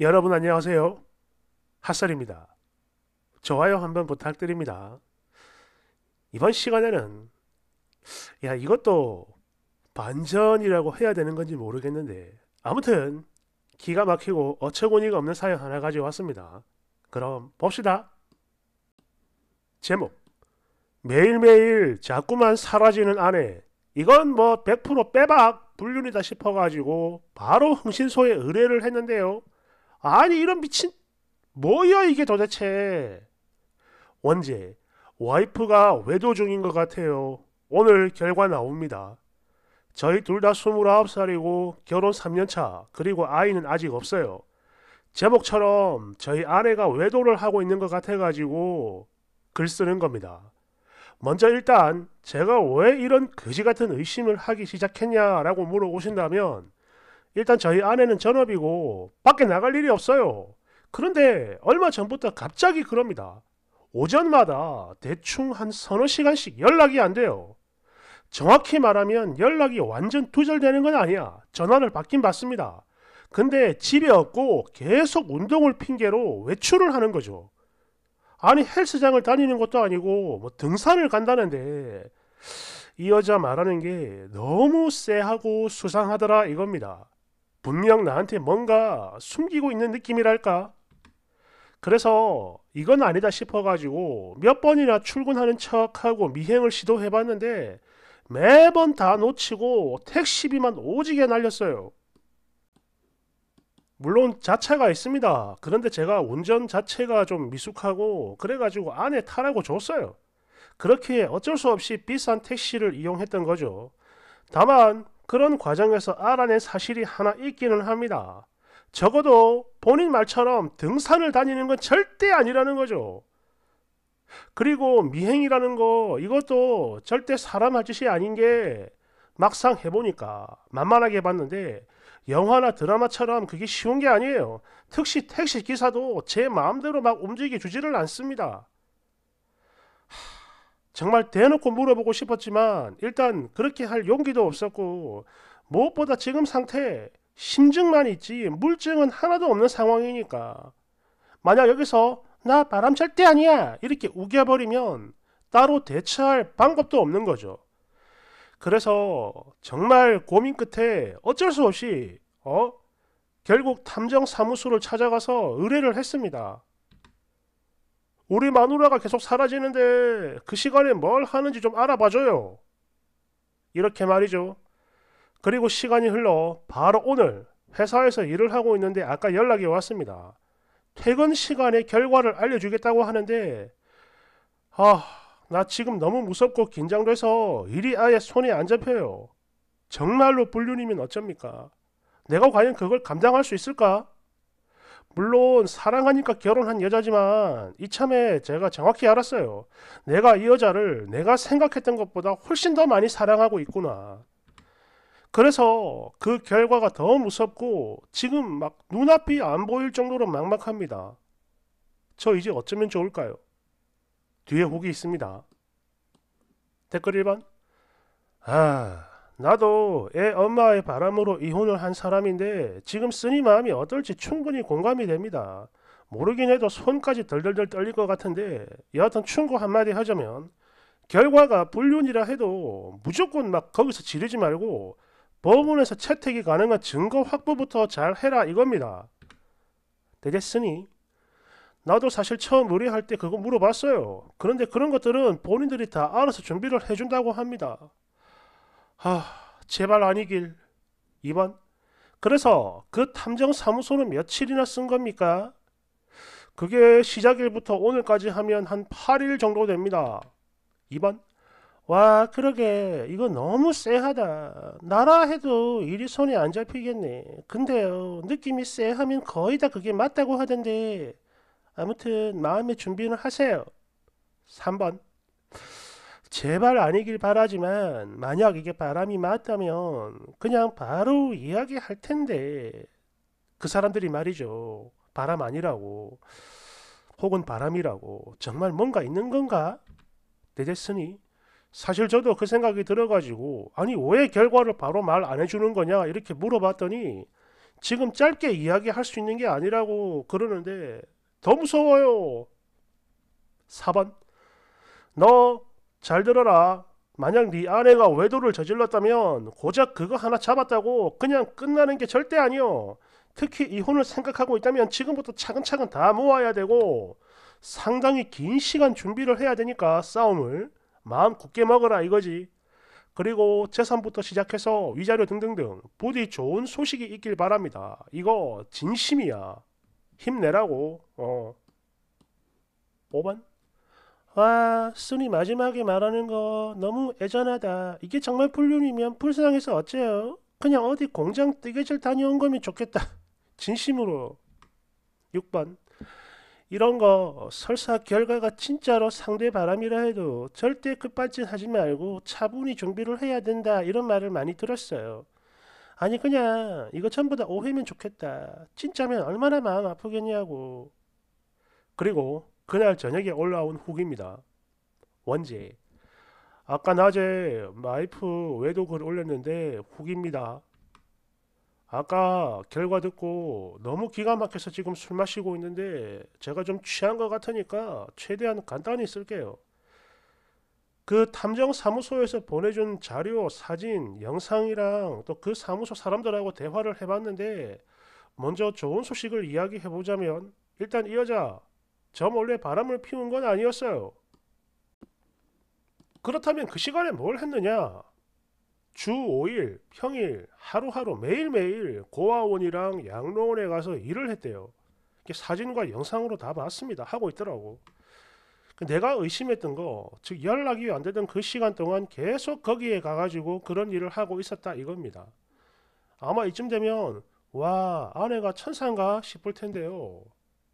여러분 안녕하세요. 핫썰입니다. 좋아요 한번 부탁드립니다. 이번 시간에는 이것도 반전이라고 해야 되는 건지 모르겠는데 아무튼 기가 막히고 어처구니가 없는 사연 하나 가져왔습니다. 그럼 봅시다. 제목 매일매일 자꾸만 사라지는 아내. 이건 뭐 100% 빼박 불륜이다 싶어가지고 바로 흥신소에 의뢰를 했는데요. 아니 이런 미친 뭐야 이게 도대체. 원제 와이프가 외도 중인 것 같아요. 오늘 결과 나옵니다. 저희 둘 다 29살이고 결혼 3년차 그리고 아이는 아직 없어요. 제목처럼 저희 아내가 외도를 하고 있는 것 같아가지고 글 쓰는 겁니다. 먼저 일단 제가 왜 이런 거지같은 의심을 하기 시작했냐라고 물어보신다면 일단 저희 아내는 전업이고 밖에 나갈 일이 없어요. 그런데 얼마 전부터 갑자기 그럽니다. 오전마다 대충 한 서너 시간씩 연락이 안 돼요. 정확히 말하면 연락이 완전 두절되는 건 아니야. 전화를 받긴 받습니다. 근데 집에 없고 계속 운동을 핑계로 외출을 하는 거죠. 아니 헬스장을 다니는 것도 아니고 뭐 등산을 간다는데 이 여자 말하는 게 너무 쎄하고 수상하더라 이겁니다. 분명 나한테 뭔가 숨기고 있는 느낌이랄까? 그래서 이건 아니다 싶어가지고 몇 번이나 출근하는 척하고 미행을 시도해봤는데 매번 다 놓치고 택시비만 오지게 날렸어요. 물론 자차가 있습니다. 그런데 제가 운전 자체가 좀 미숙하고 그래가지고 아내 타라고 줬어요. 그렇게 어쩔 수 없이 비싼 택시를 이용했던 거죠. 다만 그런 과정에서 알아낸 사실이 하나 있기는 합니다. 적어도 본인 말처럼 등산을 다니는 건 절대 아니라는 거죠. 그리고 미행이라는 거 이것도 절대 사람 할 짓이 아닌 게 막상 해보니까 만만하게 봤는데 영화나 드라마처럼 그게 쉬운 게 아니에요. 특히 택시 기사도 제 마음대로 막 움직여 주지를 않습니다. 정말 대놓고 물어보고 싶었지만 일단 그렇게 할 용기도 없었고 무엇보다 지금 상태 심증만 있지 물증은 하나도 없는 상황이니까 만약 여기서 나 바람 절대 아니야 이렇게 우겨버리면 따로 대처할 방법도 없는 거죠. 그래서 정말 고민 끝에 어쩔 수 없이 결국 탐정사무소를 찾아가서 의뢰를 했습니다. 우리 마누라가 계속 사라지는데 그 시간에 뭘 하는지 좀 알아봐줘요. 이렇게 말이죠. 그리고 시간이 흘러 바로 오늘 회사에서 일을 하고 있는데 아까 연락이 왔습니다. 퇴근 시간에 결과를 알려주겠다고 하는데 나 지금 너무 무섭고 긴장돼서 일이 아예 손에 안 잡혀요. 정말로 불륜이면 어쩝니까? 내가 과연 그걸 감당할 수 있을까? 물론 사랑하니까 결혼한 여자지만 이참에 제가 정확히 알았어요. 내가 이 여자를 내가 생각했던 것보다 훨씬 더 많이 사랑하고 있구나. 그래서 그 결과가 더 무섭고 지금 막 눈앞이 안 보일 정도로 막막합니다. 저 이제 어쩌면 좋을까요? 뒤에 후기 있습니다. 댓글 1번. 나도 애 엄마의 바람으로 이혼을 한 사람인데 지금 쓰니 마음이 어떨지 충분히 공감이 됩니다. 모르긴 해도 손까지 덜덜덜 떨릴 것 같은데 여하튼 충고 한마디 하자면 결과가 불륜이라 해도 무조건 막 거기서 지르지 말고 법원에서 채택이 가능한 증거 확보부터 잘 해라 이겁니다. 되겠으니 나도 사실 처음 의뢰할 때 그거 물어봤어요. 그런데 그런 것들은 본인들이 다 알아서 준비를 해준다고 합니다. 제발 아니길. 2번. 그래서 그 탐정사무소는 며칠이나 쓴 겁니까? 그게 시작일부터 오늘까지 하면 한 8일 정도 됩니다. 2번. 와 그러게 이거 너무 쎄하다. 나라 해도 일이 손에 안 잡히겠네. 근데요 느낌이 쎄하면 거의 다 그게 맞다고 하던데 아무튼 마음의 준비는 하세요. 3번. 제발 아니길 바라지만 만약 이게 바람이 맞다면 그냥 바로 이야기할 텐데 그 사람들이 말이죠. 바람 아니라고 혹은 바람이라고 정말 뭔가 있는 건가? 되겠으니 사실 저도 그 생각이 들어가지고 아니 왜 결과를 바로 말 안 해주는 거냐 이렇게 물어봤더니 지금 짧게 이야기할 수 있는 게 아니라고 그러는데 더 무서워요. 4번. 너 잘 들어라. 만약 네 아내가 외도를 저질렀다면 고작 그거 하나 잡았다고 그냥 끝나는 게 절대 아니요. 특히 이혼을 생각하고 있다면 지금부터 차근차근 다 모아야 되고 상당히 긴 시간 준비를 해야 되니까 싸움을 마음 굳게 먹어라 이거지. 그리고 재산부터 시작해서 위자료 등등등 부디 좋은 소식이 있길 바랍니다. 이거 진심이야. 힘내라고. 5번. 와, 순이 마지막에 말하는 거 너무 애잔하다. 이게 정말 불륜이면 불쌍해서 어째요? 그냥 어디 공장 뜨개질 다녀온 거면 좋겠다. 진심으로. 6번. 이런 거 설사 결과가 진짜로 상대 바람이라 해도 절대 급발진 하지 말고 차분히 준비를 해야 된다 이런 말을 많이 들었어요. 아니 그냥 이거 전부 다 오해면 좋겠다. 진짜면 얼마나 마음 아프겠냐고. 그리고 그날 저녁에 올라온 후기입니다. 원제. 아까 낮에 와이프 외도 글 올렸는데 후기입니다. 아까 결과 듣고 너무 기가 막혀서 지금 술 마시고 있는데 제가 좀 취한 것 같으니까 최대한 간단히 쓸게요. 그 탐정사무소에서 보내준 자료, 사진, 영상이랑 또 그 사무소 사람들하고 대화를 해봤는데 먼저 좋은 소식을 이야기해보자면 일단 이 여자 저 몰래 바람을 피운 건 아니었어요. 그렇다면 그 시간에 뭘 했느냐? 주 5일, 평일, 하루하루 매일매일 고아원이랑 양로원에 가서 일을 했대요. 사진과 영상으로 다 봤습니다. 하고 있더라고. 내가 의심했던 거, 즉 연락이 안 되던 그 시간 동안 계속 거기에 가가지고 그런 일을 하고 있었다 이겁니다. 아마 이쯤 되면 와, 아내가 천사인가 싶을 텐데요.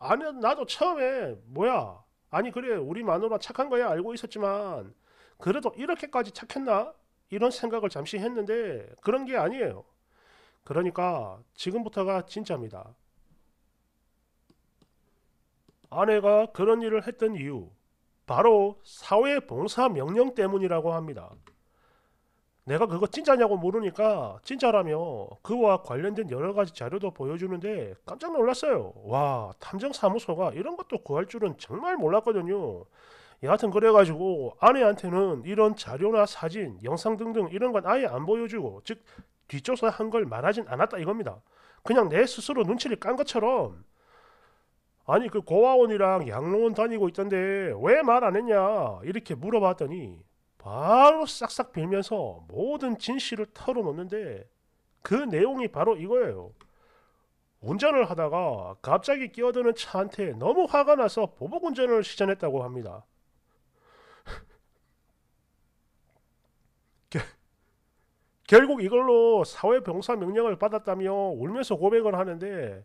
아니, 나도 처음에 뭐야? 아니 그래, 우리 마누라 착한 거야 알고 있었지만 그래도 이렇게까지 착했나? 이런 생각을 잠시 했는데 그런 게 아니에요. 그러니까 지금부터가 진짜입니다. 아내가 그런 일을 했던 이유, 바로 사회봉사 명령 때문이라고 합니다. 내가 그거 진짜냐고 물으니까 진짜라며 그와 관련된 여러 가지 자료도 보여주는데 깜짝 놀랐어요. 와, 탐정사무소가 이런 것도 구할 줄은 정말 몰랐거든요. 여하튼 그래가지고 아내한테는 이런 자료나 사진, 영상 등등 이런 건 아예 안 보여주고 즉 뒷조사한 걸 말하진 않았다 이겁니다. 그냥 내 스스로 눈치를 깐 것처럼. 아니 그 고아원이랑 양로원 다니고 있던데 왜 말 안 했냐 이렇게 물어봤더니 바로 싹싹 빌면서 모든 진실을 털어놓는데 그 내용이 바로 이거예요. 운전을 하다가 갑자기 끼어드는 차한테 너무 화가 나서 보복운전을 시전했다고 합니다. 결국 이걸로 사회봉사 명령을 받았다며 울면서 고백을 하는데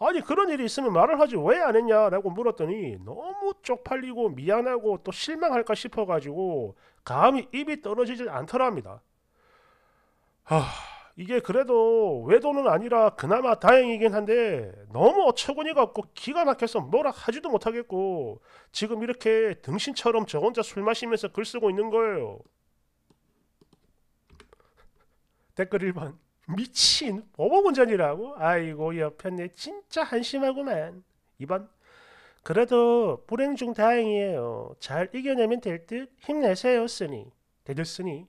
아니 그런 일이 있으면 말을 하지 왜 안 했냐라고 물었더니 너무 쪽팔리고 미안하고 또 실망할까 싶어가지고 감히 입이 떨어지질 않더랍니다. 이게 그래도 외도는 아니라 그나마 다행이긴 한데 너무 어처구니가 없고 기가 막혀서 뭐라 하지도 못하겠고 지금 이렇게 등신처럼 저 혼자 술 마시면서 글 쓰고 있는 거예요. 댓글 1번. 미친 보복운전이라고? 아이고 옆에 내 진짜 한심하구만. 2번. 그래도 불행 중 다행이에요. 잘 이겨내면 될 듯. 힘내세요 쓰니. 대들 쓰니.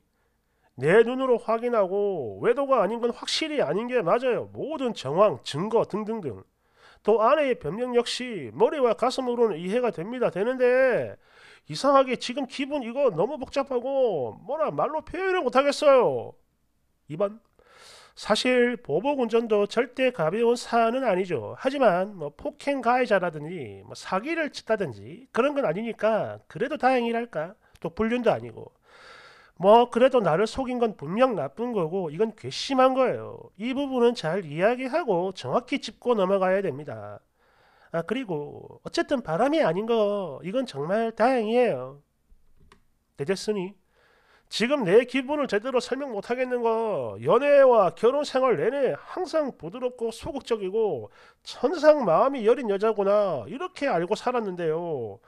내 눈으로 확인하고 외도가 아닌 건 확실히 아닌 게 맞아요. 모든 정황, 증거 등등등. 또 아내의 변명 역시 머리와 가슴으로는 이해가 됩니다. 되는데 이상하게 지금 기분 이거 너무 복잡하고 뭐라 말로 표현을 못하겠어요. 2번. 사실 보복운전도 절대 가벼운 사안은 아니죠. 하지만 뭐 폭행 가해자라든지 뭐 사기를 쳤다든지 그런 건 아니니까 그래도 다행이랄까. 또 불륜도 아니고. 뭐 그래도 나를 속인 건 분명 나쁜 거고 이건 괘씸한 거예요. 이 부분은 잘 이야기하고 정확히 짚고 넘어가야 됩니다. 그리고 어쨌든 바람이 아닌 거 이건 정말 다행이에요. 늦었으니 지금 내 기분을 제대로 설명 못하겠는 거 연애와 결혼 생활 내내 항상 부드럽고 소극적이고 천상 마음이 여린 여자구나 이렇게 알고 살았는데요.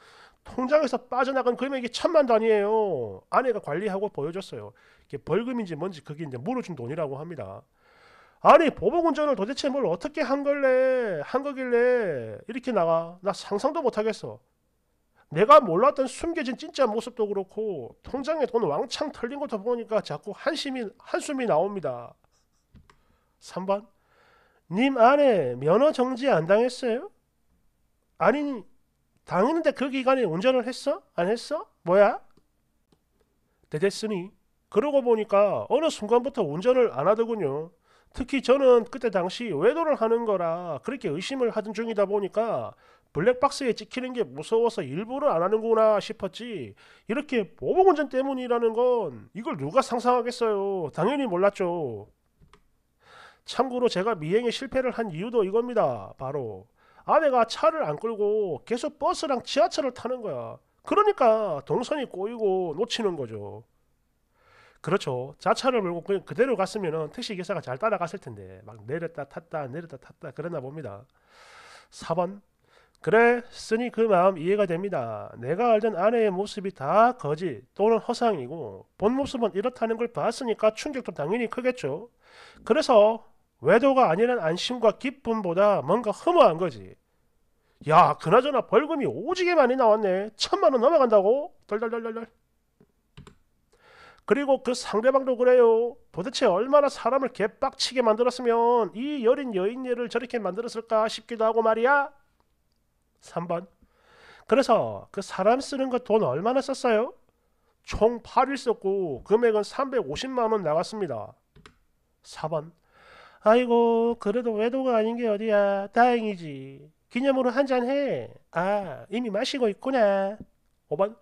통장에서 빠져나간 금액이 1000만 단위예요. 아내가 관리하고 보여줬어요. 이게 벌금인지 뭔지 그게 이제 물어준 돈이라고 합니다. 아니 보복운전을 도대체 뭘 어떻게 한 거길래 이렇게 나가. 나 상상도 못하겠어. 내가 몰랐던 숨겨진 진짜 모습도 그렇고 통장에 돈 왕창 털린 것도 보니까 자꾸 한숨이 나옵니다. 3번, 님 아내 면허 정지 안 당했어요? 아니 당했는데 그 기간에 운전을 했어? 안 했어? 뭐야? 대됐으니 그러고 보니까 어느 순간부터 운전을 안 하더군요. 특히 저는 그때 당시 외도를 하는 거라 그렇게 의심을 하던 중이다 보니까 블랙박스에 찍히는 게 무서워서 일부러 안 하는구나 싶었지 이렇게 보복운전 때문이라는 건 이걸 누가 상상하겠어요. 당연히 몰랐죠. 참고로 제가 미행에 실패를 한 이유도 이겁니다. 바로 아내가 차를 안 끌고 계속 버스랑 지하철을 타는 거야. 그러니까 동선이 꼬이고 놓치는 거죠. 그렇죠. 자차를 몰고 그냥 그대로 갔으면 택시기사가 잘 따라갔을 텐데 막 내렸다 탔다 내렸다 탔다 그랬나 봅니다. 4번, 그래 쓰니 그 마음 이해가 됩니다. 내가 알던 아내의 모습이 다 거짓 또는 허상이고 본 모습은 이렇다는 걸 봤으니까 충격도 당연히 크겠죠. 그래서 외도가 아니란 안심과 기쁨보다 뭔가 허무한 거지. 야, 그나저나 벌금이 오지게 많이 나왔네. 1000만 원 넘어간다고? 덜덜덜덜. 그리고 그 상대방도 그래요. 도대체 얼마나 사람을 개빡치게 만들었으면 이 여린 여인네를 저렇게 만들었을까 싶기도 하고 말이야. 3번, 그래서 그 사람 쓰는 거 돈 얼마나 썼어요? 총 8일 썼고 금액은 350만 원 나갔습니다. 4번, 아이고 그래도 외도가 아닌 게 어디야. 다행이지. 기념으로 한잔해. 아, 이미 마시고 있구나. 5번,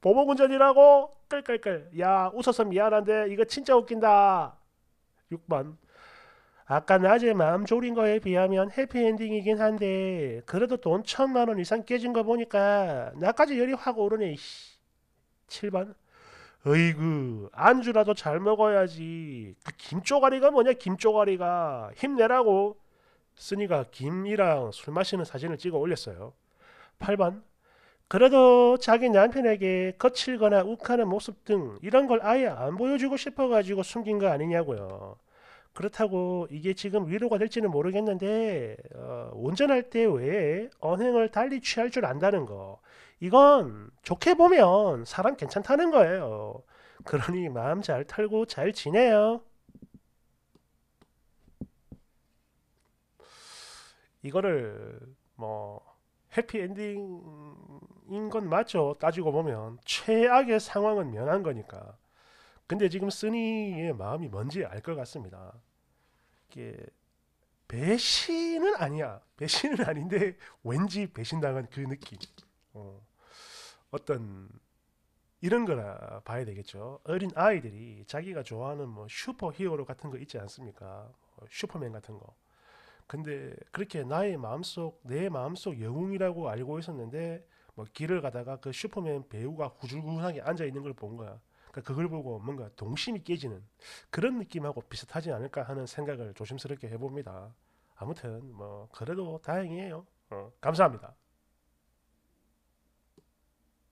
보복운전이라고? 끌끌끌. 야, 웃어서 미안한데 이거 진짜 웃긴다. 6번, 아까 낮에 마음 졸인 거에 비하면 해피엔딩이긴 한데 그래도 돈 1000만 원 이상 깨진 거 보니까 나까지 열이 확 오르네. 7번, 어이구 안주라도 잘 먹어야지. 그 김쪼가리가 뭐냐, 김쪼가리가. 힘내라고. 쓰니가 김이랑 술 마시는 사진을 찍어 올렸어요. 8번, 그래도 자기 남편에게 거칠거나 욱하는 모습 등 이런 걸 아예 안 보여주고 싶어가지고 숨긴 거 아니냐고요. 그렇다고 이게 지금 위로가 될지는 모르겠는데 운전할 때 왜 언행을 달리 취할 줄 안다는 거. 이건 좋게 보면 사람 괜찮다는 거예요. 그러니 마음 잘 털고 잘 지내요. 이거를 뭐 해피엔딩인 건 맞죠. 따지고 보면 최악의 상황은 면한 거니까. 근데 지금 쓰니의 마음이 뭔지 알 것 같습니다. 이게 배신은 아니야. 배신은 아닌데 왠지 배신당한 그 느낌. 어떤 이런 거라 봐야 되겠죠. 어린 아이들이 자기가 좋아하는 뭐 슈퍼 히어로 같은 거 있지 않습니까? 슈퍼맨 같은 거. 근데 그렇게 나의 마음속, 내 마음속 영웅이라고 알고 있었는데 뭐 길을 가다가 그 슈퍼맨 배우가 후줄근하게 앉아있는 걸 본 거야. 그러니까 그걸 보고 뭔가 동심이 깨지는 그런 느낌하고 비슷하지 않을까 하는 생각을 조심스럽게 해봅니다. 아무튼 뭐 그래도 다행이에요. 감사합니다.